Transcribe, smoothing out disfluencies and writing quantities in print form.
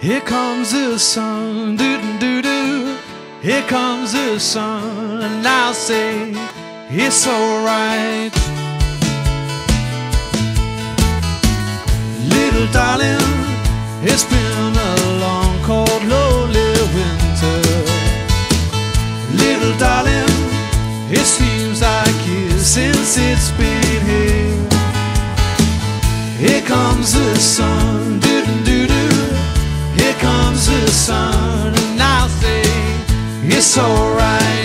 Here comes the sun, doo-doo-doo-doo. Here comes the sun, and I'll say it's alright. Little darling, it's been a long, cold, lonely winter. Little darling, it seems like years since it's been here. Here comes the sun, doo-doo-doo-doo. Here comes the sun, and I'll say it's alright.